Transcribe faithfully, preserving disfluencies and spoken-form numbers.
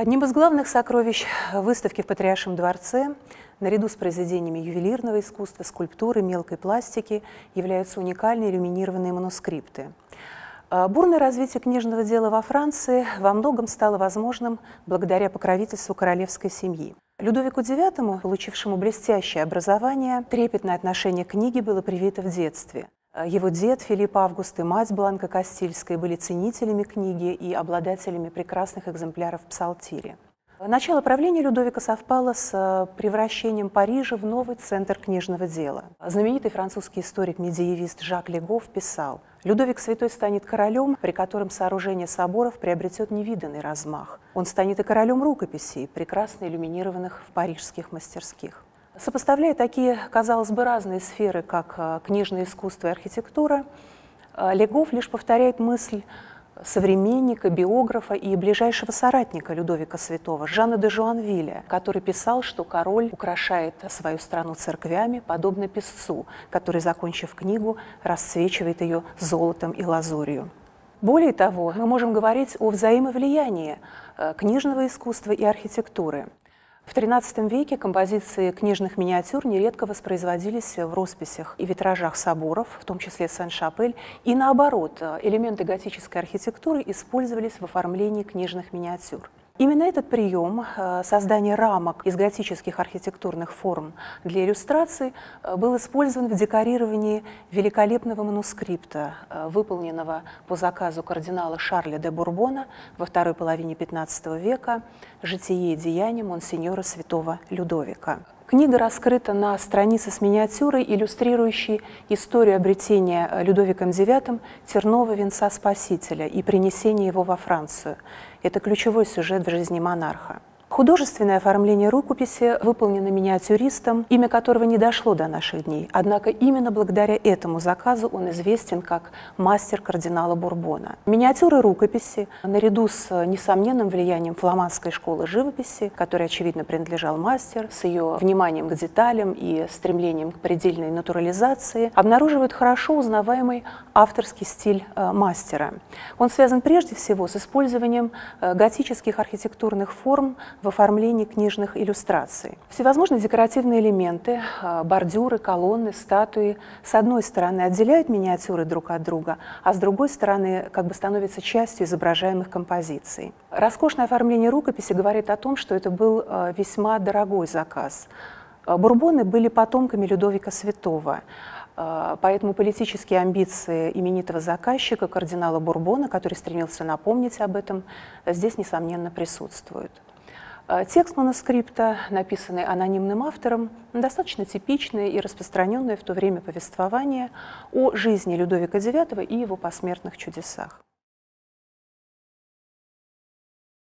Одним из главных сокровищ выставки в Патриаршем дворце, наряду с произведениями ювелирного искусства, скульптуры, мелкой пластики, являются уникальные иллюминированные манускрипты. Бурное развитие книжного дела во Франции во многом стало возможным благодаря покровительству королевской семьи. Людовику девятому, получившему блестящее образование, трепетное отношение к книге было привито в детстве. Его дед Филипп Август и мать Бланка Кастильская были ценителями книги и обладателями прекрасных экземпляров псалтири. Начало правления Людовика совпало с превращением Парижа в новый центр книжного дела. Знаменитый французский историк-медиевист Жак Легов писал: «Людовик Святой станет королем, при котором сооружение соборов приобретет невиданный размах. Он станет и королем рукописей, прекрасно иллюминированных в парижских мастерских». Сопоставляя такие, казалось бы, разные сферы, как книжное искусство и архитектура, Легов лишь повторяет мысль современника, биографа и ближайшего соратника Людовика Святого, Жанна де Жуанвилля, который писал, что король украшает свою страну церквями, подобно песцу, который, закончив книгу, расцвечивает ее золотом и лазурью. Более того, мы можем говорить о взаимовлиянии книжного искусства и архитектуры. В тринадцатом веке композиции книжных миниатюр нередко воспроизводились в росписях и витражах соборов, в том числе Сен-Шапель, и наоборот, элементы готической архитектуры использовались в оформлении книжных миниатюр. Именно этот прием, создание рамок из готических архитектурных форм для иллюстраций, был использован в декорировании великолепного манускрипта, выполненного по заказу кардинала Шарля де Бурбона во второй половине пятнадцатого века «Житие и деяния монсеньора святого Людовика». Книга раскрыта на странице с миниатюрой, иллюстрирующей историю обретения Людовиком девятым тернового венца Спасителя и принесения его во Францию. Это ключевой сюжет в жизни монарха. Художественное оформление рукописи выполнено миниатюристом, имя которого не дошло до наших дней. Однако именно благодаря этому заказу он известен как мастер кардинала Бурбона. Миниатюры рукописи, наряду с несомненным влиянием фламандской школы живописи, которой, очевидно, принадлежал мастер, с ее вниманием к деталям и стремлением к предельной натурализации, обнаруживают хорошо узнаваемый авторский стиль мастера. Он связан прежде всего с использованием готических архитектурных форм в оформлении книжных иллюстраций. Всевозможные декоративные элементы, бордюры, колонны, статуи с одной стороны отделяют миниатюры друг от друга, а с другой стороны как бы становятся частью изображаемых композиций. Роскошное оформление рукописи говорит о том, что это был весьма дорогой заказ. Бурбоны были потомками Людовика Святого, поэтому политические амбиции именитого заказчика, кардинала Бурбона, который стремился напомнить об этом, здесь, несомненно, присутствуют. Текст манускрипта, написанный анонимным автором, достаточно типичное и распространенное в то время повествование о жизни Людовика девятого и его посмертных чудесах.